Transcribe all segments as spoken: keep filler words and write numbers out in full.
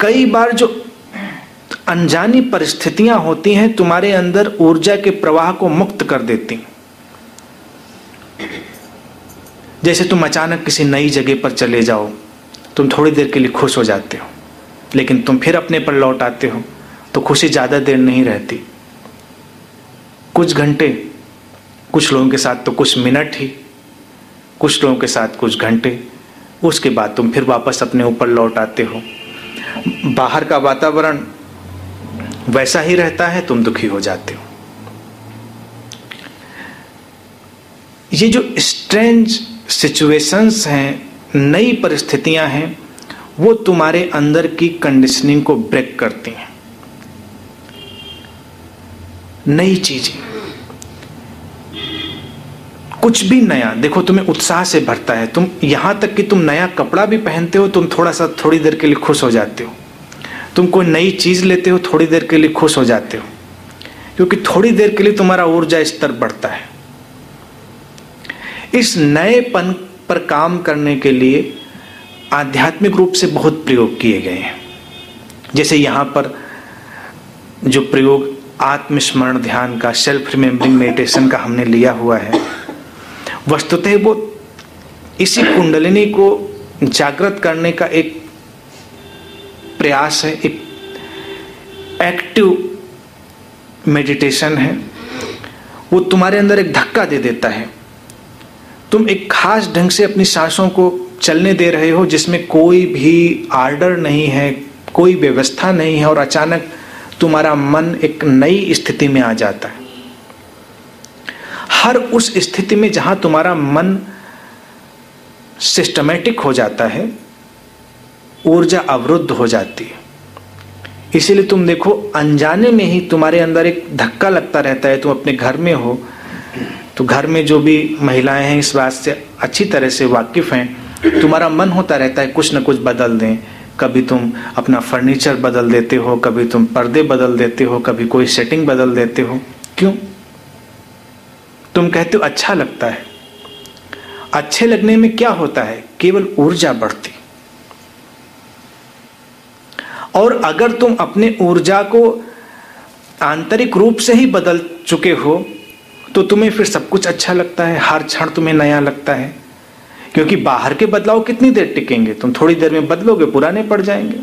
कई बार जो अनजानी परिस्थितियां होती हैं तुम्हारे अंदर ऊर्जा के प्रवाह को मुक्त कर देती हैं। जैसे तुम अचानक किसी नई जगह पर चले जाओ, तुम थोड़ी देर के लिए खुश हो जाते हो, लेकिन तुम फिर अपने पर लौट आते हो तो खुशी ज़्यादा देर नहीं रहती, कुछ घंटे, कुछ लोगों के साथ तो कुछ मिनट ही, कुछ लोगों के साथ कुछ घंटे, उसके बाद तुम फिर वापस अपने ऊपर लौट आते हो। बाहर का वातावरण वैसा ही रहता है, तुम दुखी हो जाते हो। ये जो स्ट्रेंज सिचुएशंस हैं, नई परिस्थितियां हैं, वो तुम्हारे अंदर की कंडीशनिंग को ब्रेक करती हैं। नई चीजें, कुछ भी नया, देखो तुम्हें उत्साह से भरता है। तुम यहाँ तक कि तुम नया कपड़ा भी पहनते हो, तुम थोड़ा सा थोड़ी देर के लिए खुश हो जाते हो। तुम कोई नई चीज़ लेते हो, थोड़ी देर के लिए खुश हो जाते हो, क्योंकि थोड़ी देर के लिए तुम्हारा ऊर्जा स्तर बढ़ता है। इस नएपन पर काम करने के लिए आध्यात्मिक रूप से बहुत प्रयोग किए गए हैं। जैसे यहाँ पर जो प्रयोग आत्मस्मरण ध्यान का, सेल्फ रिमेम्बरिंग मेडिटेशन का हमने लिया हुआ है, वस्तुतः वो इसी कुंडलिनी को जागृत करने का एक प्रयास है, एक एक्टिव मेडिटेशन है। वो तुम्हारे अंदर एक धक्का दे देता है। तुम एक खास ढंग से अपनी सांसों को चलने दे रहे हो, जिसमें कोई भी आर्डर नहीं है, कोई व्यवस्था नहीं है, और अचानक तुम्हारा मन एक नई स्थिति में आ जाता है। हर उस स्थिति में जहां तुम्हारा मन सिस्टमेटिक हो जाता है, ऊर्जा अवरुद्ध हो जाती है। इसीलिए तुम देखो, अनजाने में ही तुम्हारे अंदर एक धक्का लगता रहता है। तुम अपने घर में हो तो घर में जो भी महिलाएं हैं इस बात से अच्छी तरह से वाकिफ हैं, तुम्हारा मन होता रहता है कुछ ना कुछ बदल दें। कभी तुम अपना फर्नीचर बदल देते हो, कभी तुम पर्दे बदल देते हो, कभी कोई सेटिंग बदल देते हो। क्यों? तुम कहते हो अच्छा लगता है। अच्छे लगने में क्या होता है? केवल ऊर्जा बढ़ती। और अगर तुम अपने ऊर्जा को आंतरिक रूप से ही बदल चुके हो तो तुम्हें फिर सब कुछ अच्छा लगता है, हर क्षण तुम्हें नया लगता है। क्योंकि बाहर के बदलाव कितनी देर टिकेंगे? तुम थोड़ी देर में बदलोगे, पुराने पड़ जाएंगे।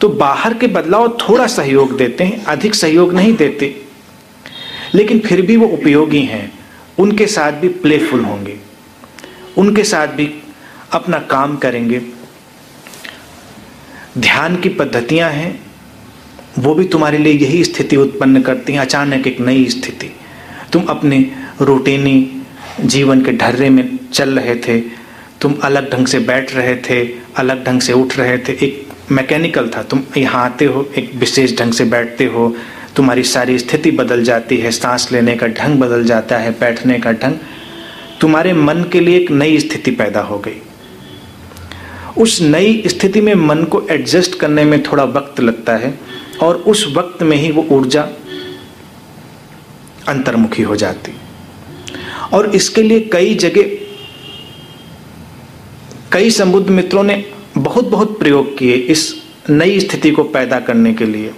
तो बाहर के बदलाव थोड़ा सहयोग देते हैं, अधिक सहयोग नहीं देते, लेकिन फिर भी वो उपयोगी हैं। उनके साथ भी प्लेफुल होंगे, उनके साथ भी अपना काम करेंगे। ध्यान की पद्धतियां हैं, वो भी तुम्हारे लिए यही स्थिति उत्पन्न करती हैं। अचानक एक नई स्थिति, तुम अपने रूटीनी जीवन के ढर्रे में चल रहे थे, तुम अलग ढंग से बैठ रहे थे, अलग ढंग से उठ रहे थे, एक मैकेनिकल था। तुम यहाँ आते हो, एक विशेष ढंग से बैठते हो, तुम्हारी सारी स्थिति बदल जाती है, सांस लेने का ढंग बदल जाता है, बैठने का ढंग। तुम्हारे मन के लिए एक नई स्थिति पैदा हो गई। उस नई स्थिति में मन को एडजस्ट करने में थोड़ा वक्त लगता है, और उस वक्त में ही वो ऊर्जा अंतर्मुखी हो जाती। और इसके लिए कई जगह, कई समुद्र मित्रों ने बहुत बहुत प्रयोग किए इस नई स्थिति को पैदा करने के लिए।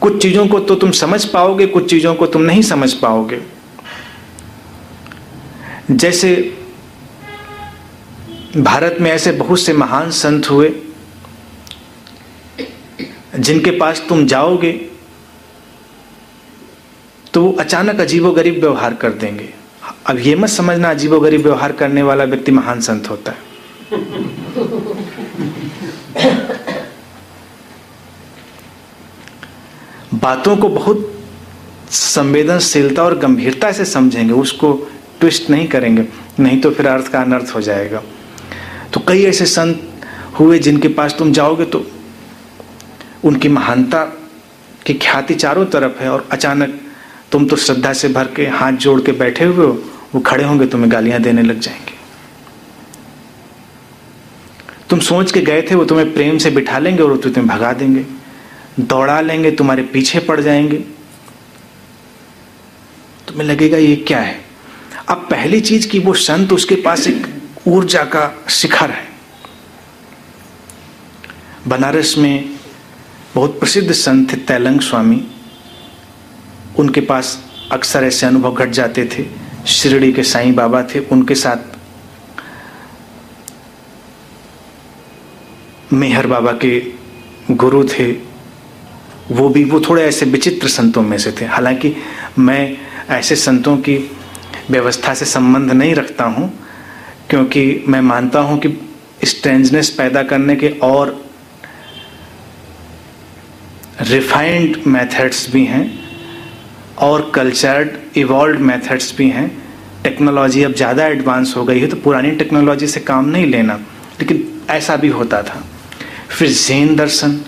कुछ चीज़ों को तो तुम समझ पाओगे, कुछ चीज़ों को तुम नहीं समझ पाओगे। जैसे भारत में ऐसे बहुत से महान संत हुए जिनके पास तुम जाओगे तो वो अचानक अजीबोगरीब व्यवहार कर देंगे। अब ये मत समझना अजीबोगरीब व्यवहार करने वाला व्यक्ति महान संत होता है। बातों को बहुत संवेदनशीलता और गंभीरता से समझेंगे, उसको ट्विस्ट नहीं करेंगे, नहीं तो फिर अर्थ का अनर्थ हो जाएगा। तो कई ऐसे संत हुए जिनके पास तुम जाओगे तो उनकी महानता की ख्याति चारों तरफ है, और अचानक तुम तो श्रद्धा से भर के हाथ जोड़ के बैठे हुए हो, वो खड़े होंगे तुम्हें गालियां देने लग जाएंगे। तुम सोच के गए थे वो तुम्हें प्रेम से बिठा लेंगे और तुम्हें भगा देंगे, दौड़ा लेंगे, तुम्हारे पीछे पड़ जाएंगे। तुम्हें लगेगा ये क्या है। अब पहली चीज कि वो संत, उसके पास एक ऊर्जा का शिखर है, बनारस में बहुत प्रसिद्ध संत थे तैलंग स्वामी, उनके पास अक्सर ऐसे अनुभव घट जाते थे। शिरडी के साईं बाबा थे, उनके साथ मेहर बाबा के गुरु थे, वो भी वो थोड़े ऐसे विचित्र संतों में से थे। हालांकि मैं ऐसे संतों की व्यवस्था से संबंध नहीं रखता हूँ, क्योंकि मैं मानता हूँ कि स्ट्रेंजनेस पैदा करने के और रिफाइंड मेथड्स भी हैं और कल्चर्ड इवॉल्व मेथड्स भी हैं। टेक्नोलॉजी अब ज़्यादा एडवांस हो गई है तो पुरानी टेक्नोलॉजी से काम नहीं लेना, लेकिन ऐसा भी होता था। फिर जैन दर्शन,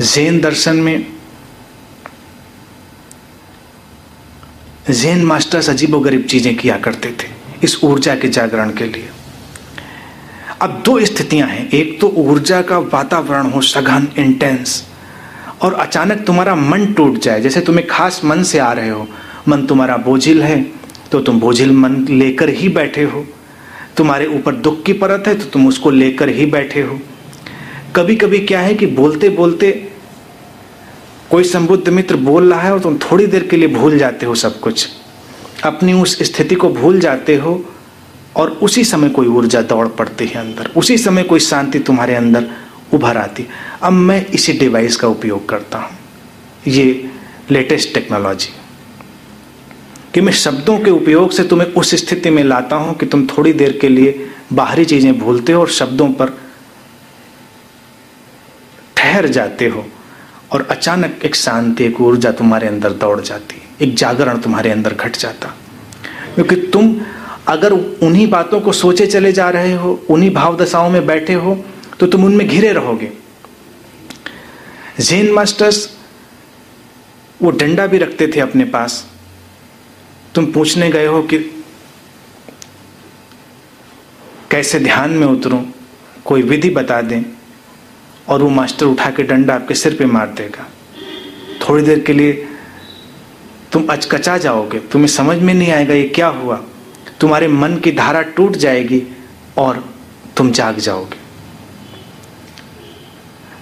जैन दर्शन में जैन मास्टर्स अजीबोगरीब चीज़ें किया करते थे इस ऊर्जा के जागरण के लिए। अब दो स्थितियां हैं, एक तो ऊर्जा का वातावरण हो सघन इंटेंस और अचानक तुम्हारा मन टूट जाए, जैसे तुम्हें खास मन से आ रहे हो, मन तुम्हारा बोझिल है तो तुम बोझिल मन लेकर ही बैठे हो, तुम्हारे ऊपर दुख की परत है तो तुम उसको लेकर ही बैठे हो। कभी कभी क्या है कि बोलते बोलते कोई संबुद्ध मित्र बोल रहा है और तुम थोड़ी देर के लिए भूल जाते हो सब कुछ, अपनी उस स्थिति को भूल जाते हो और उसी समय कोई ऊर्जा दौड़ पड़ती है अंदर, उसी समय कोई शांति तुम्हारे अंदर उभर आती। अब मैं इसी डिवाइस का उपयोग करता हूँ, ये लेटेस्ट टेक्नोलॉजी, कि मैं शब्दों के उपयोग से तुम्हें उस स्थिति में लाता हूँ कि तुम थोड़ी देर के लिए बाहरी चीज़ें भूलते हो और शब्दों पर ठहर जाते हो और अचानक एक शांति, एक ऊर्जा तुम्हारे अंदर दौड़ जाती, एक जागरण तुम्हारे अंदर घट जाता। क्योंकि तुम अगर उन्हीं बातों को सोचे चले जा रहे हो, उन्हीं भाव दशाओं में बैठे हो, तो तुम उनमें घिरे रहोगे। जैन मास्टर्स वो डंडा भी रखते थे अपने पास, तुम पूछने गए हो कि कैसे ध्यान में उतरूं, कोई विधि बता दें, और वो मास्टर उठा के डंडा आपके सिर पे मार देगा। थोड़ी देर के लिए तुम अचकचा जाओगे, तुम्हें समझ में नहीं आएगा ये क्या हुआ, तुम्हारे मन की धारा टूट जाएगी और तुम जाग जाओगे।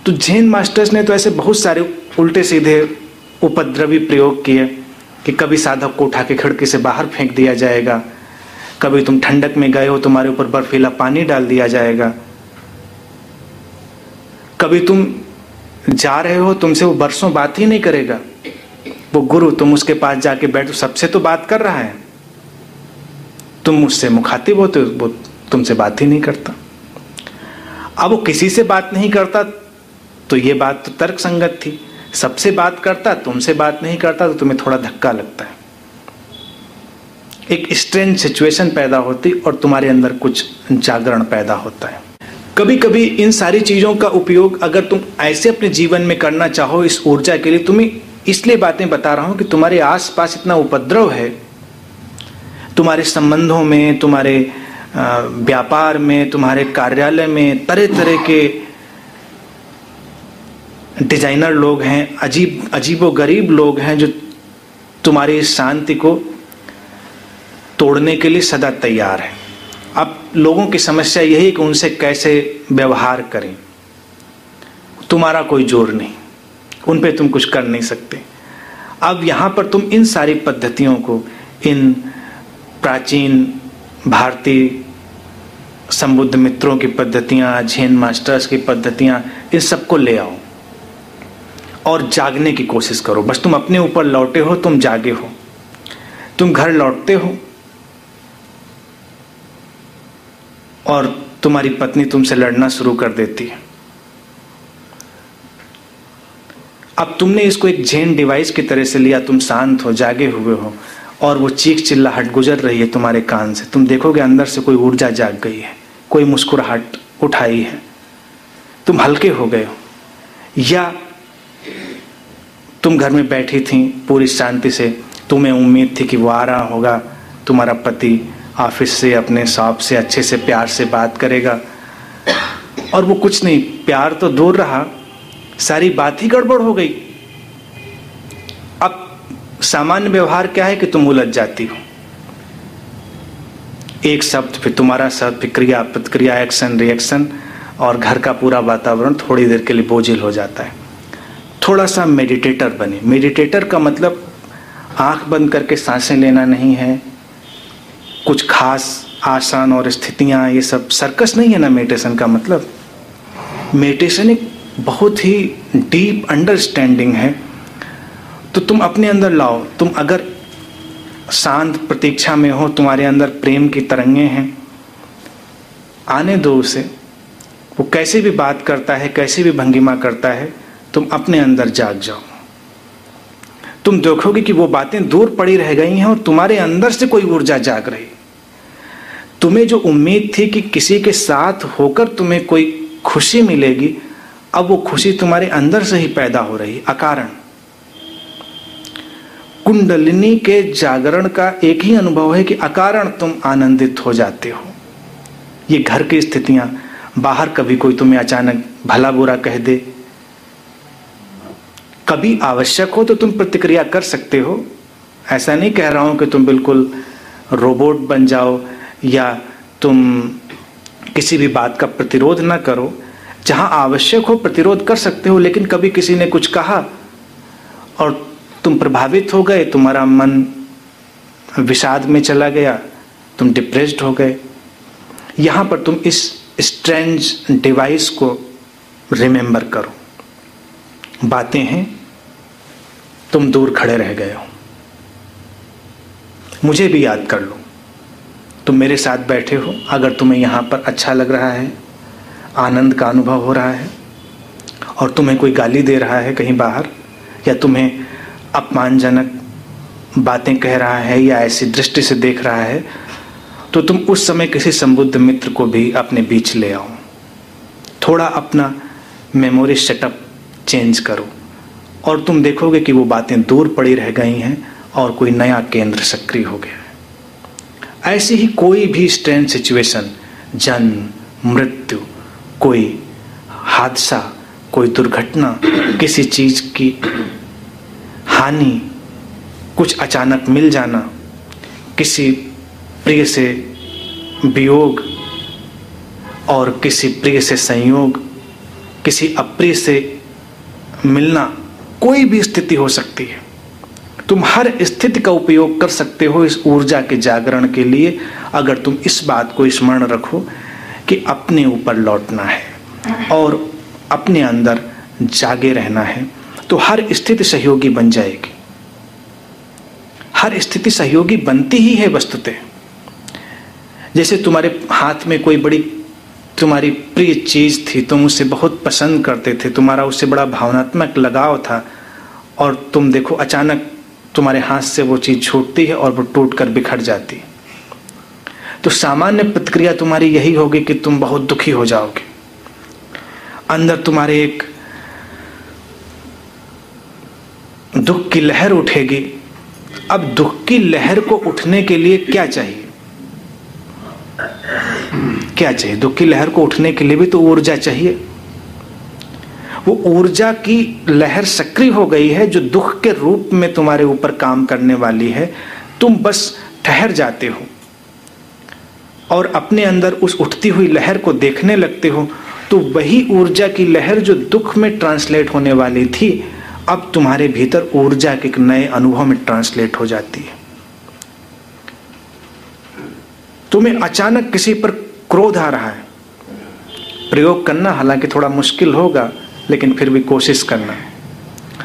तो जैन मास्टर्स ने तो ऐसे बहुत सारे उल्टे सीधे उपद्रवी प्रयोग किए कि कभी साधक को उठा के खिड़की से बाहर फेंक दिया जाएगा, कभी तुम ठंडक में गए हो तुम्हारे ऊपर बर्फीला पानी डाल दिया जाएगा, कभी तुम जा रहे हो तुमसे वो बरसों बात ही नहीं करेगा, वो गुरु तुम उसके पास जाके बैठो, सबसे तो बात कर रहा है, तुम उससे मुखातिब हो तो वो तुमसे बात ही नहीं करता। अब वो किसी से बात नहीं करता तो ये बात तो तर्क संगत थी, सबसे बात करता तुमसे बात नहीं करता तो तुम्हें थोड़ा धक्का लगता है, एक स्ट्रेंज सिचुएशन पैदा होती और तुम्हारे अंदर कुछ जागरण पैदा होता है। कभी कभी इन सारी चीज़ों का उपयोग अगर तुम ऐसे अपने जीवन में करना चाहो इस ऊर्जा के लिए, तुम्हें इसलिए बातें बता रहा हूँ कि तुम्हारे आसपास इतना उपद्रव है, तुम्हारे संबंधों में, तुम्हारे व्यापार में, तुम्हारे कार्यालय में तरह तरह के डिजाइनर लोग हैं, अजीब अजीबोगरीब लोग हैं जो तुम्हारी इस शांति को तोड़ने के लिए सदा तैयार हैं। अब लोगों की समस्या यही है कि उनसे कैसे व्यवहार करें, तुम्हारा कोई जोर नहीं, उन पे तुम कुछ कर नहीं सकते। अब यहाँ पर तुम इन सारी पद्धतियों को, इन प्राचीन भारतीय संबुद्ध मित्रों की पद्धतियाँ, जैन मास्टर्स की पद्धतियाँ, इन सबको ले आओ और जागने की कोशिश करो। बस तुम अपने ऊपर लौटे हो, तुम जागे हो, तुम घर लौटते हो और तुम्हारी पत्नी तुमसे लड़ना शुरू कर देती है। अब तुमने इसको एक जैन डिवाइस की तरह से लिया, तुम शांत हो, जागे हुए हो, और वो चीख चिल्लाहट गुजर रही है तुम्हारे कान से, तुम देखोगे अंदर से कोई ऊर्जा जाग गई है, कोई मुस्कुराहट उठाई है, तुम हल्के हो गए हो। या तुम घर में बैठी थी पूरी शांति से, तुम्हें उम्मीद थी कि वो आ रहा होगा, तुम्हारा पति ऑफिस से, अपने शॉप से अच्छे से प्यार से बात करेगा, और वो कुछ नहीं, प्यार तो दूर रहा, सारी बात ही गड़बड़ हो गई। अब सामान्य व्यवहार क्या है कि तुम उलझ जाती हो, एक शब्द फिर तुम्हारा शब्द, फिर क्रिया प्रतिक्रिया, एक्शन रिएक्शन, और घर का पूरा वातावरण थोड़ी देर के लिए बोझिल हो जाता है। थोड़ा सा मेडिटेटर बने। मेडिटेटर का मतलब आंख बंद करके सांसें लेना नहीं है, कुछ खास आसन और स्थितियाँ ये सब सर्कस नहीं है ना। मेडिटेशन का मतलब, मेडिटेशन एक बहुत ही डीप अंडरस्टैंडिंग है। तो तुम अपने अंदर लाओ। तुम अगर शांत प्रतीक्षा में हो, तुम्हारे अंदर प्रेम की तरंगें हैं, आने दो उसे। वो कैसे भी बात करता है, कैसे भी भंगिमा करता है, तुम अपने अंदर जाग जाओ। तुम देखोगे कि वो बातें दूर पड़ी रह गई हैं और तुम्हारे अंदर से कोई ऊर्जा जाग रही। तुम्हें जो उम्मीद थी कि किसी के साथ होकर तुम्हें कोई खुशी मिलेगी, अब वो खुशी तुम्हारे अंदर से ही पैदा हो रही है। अकारण कुंडलिनी के जागरण का एक ही अनुभव है कि अकारण तुम आनंदित हो जाते हो। ये घर की स्थितियां, बाहर कभी कोई तुम्हें अचानक भला बुरा कह दे, कभी आवश्यक हो तो तुम प्रतिक्रिया कर सकते हो। ऐसा नहीं कह रहा हूं कि तुम बिल्कुल रोबोट बन जाओ या तुम किसी भी बात का प्रतिरोध ना करो। जहां आवश्यक हो प्रतिरोध कर सकते हो, लेकिन कभी किसी ने कुछ कहा और तुम प्रभावित हो गए, तुम्हारा मन विषाद में चला गया, तुम डिप्रेस्ड हो गए, यहाँ पर तुम इस स्ट्रेंज डिवाइस को रिमेंबर करो। बातें हैं, तुम दूर खड़े रह गए हो, मुझे भी याद कर लो। तुम मेरे साथ बैठे हो, अगर तुम्हें यहाँ पर अच्छा लग रहा है, आनंद का अनुभव हो रहा है, और तुम्हें कोई गाली दे रहा है कहीं बाहर, या तुम्हें अपमानजनक बातें कह रहा है, या ऐसी दृष्टि से देख रहा है, तो तुम उस समय किसी संबुद्ध मित्र को भी अपने बीच ले आओ। थोड़ा अपना मेमोरी सेटअप चेंज करो और तुम देखोगे कि वो बातें दूर पड़ी रह गई हैं और कोई नया केंद्र सक्रिय हो गया है। ऐसी ही कोई भी स्ट्रेन सिचुएशन, जन्म, मृत्यु, कोई हादसा, कोई दुर्घटना, किसी चीज़ की हानि, कुछ अचानक मिल जाना, किसी प्रिय से वियोग और किसी प्रिय से संयोग, किसी अप्रिय से मिलना, कोई भी स्थिति हो सकती है। तुम हर स्थिति का उपयोग कर सकते हो इस ऊर्जा के जागरण के लिए, अगर तुम इस बात को स्मरण रखो कि अपने ऊपर लौटना है और अपने अंदर जागे रहना है। तो हर स्थिति सहयोगी बन जाएगी। हर स्थिति सहयोगी बनती ही है वस्तुतः। जैसे तुम्हारे हाथ में कोई बड़ी तुम्हारी प्रिय चीज़ थी, तुम उसे बहुत पसंद करते थे, तुम्हारा उससे बड़ा भावनात्मक लगाव था, और तुम देखो अचानक तुम्हारे हाथ से वो चीज़ छूटती है और वो टूट कर बिखर जाती है। तो सामान्य प्रतिक्रिया तुम्हारी यही होगी कि तुम बहुत दुखी हो जाओगे। अंदर तुम्हारे एक दुख की लहर उठेगी। अब दुख की लहर को उठने के लिए क्या चाहिए? क्या चाहिए? दुख की लहर को उठने के लिए भी तो ऊर्जा चाहिए। वो ऊर्जा की लहर सक्रिय हो गई है जो दुख के रूप में तुम्हारे ऊपर काम करने वाली है। तुम बस ठहर जाते हो और अपने अंदर उस उठती हुई लहर को देखने लगते हो, तो वही ऊर्जा की लहर जो दुख में ट्रांसलेट होने वाली थी, अब तुम्हारे भीतर ऊर्जा के एक नए अनुभव में ट्रांसलेट हो जाती है। तुम्हें अचानक किसी पर क्रोध आ रहा है, प्रयोग करना हालांकि थोड़ा मुश्किल होगा, लेकिन फिर भी कोशिश करना।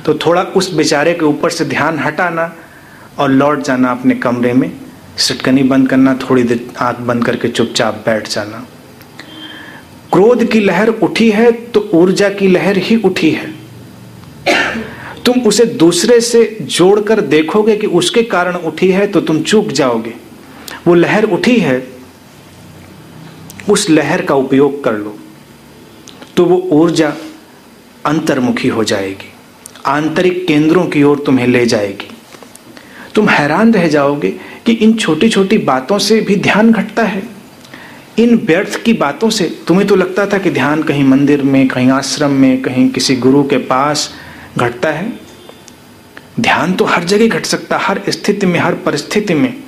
तो थोड़ा उस बेचारे के ऊपर से ध्यान हटाना और लौट जाना अपने कमरे में, सिटकनी बंद करना, थोड़ी देर आंख बंद करके चुपचाप बैठ जाना। क्रोध की लहर उठी है तो ऊर्जा की लहर ही उठी है। तुम उसे दूसरे से जोड़कर देखोगे कि उसके कारण उठी है, तो तुम चूक जाओगे। वो लहर उठी है, उस लहर का उपयोग कर लो, तो वो ऊर्जा अंतर्मुखी हो जाएगी, आंतरिक केंद्रों की ओर तुम्हें ले जाएगी। तुम हैरान रह जाओगे कि इन छोटी छोटी बातों से भी ध्यान घटता है। इन व्यर्थ की बातों से तुम्हें तो लगता था कि ध्यान कहीं मंदिर में, कहीं आश्रम में, कहीं किसी गुरु के पास घटता है। ध्यान तो हर जगह घट सकता, हर स्थिति में, हर परिस्थिति में।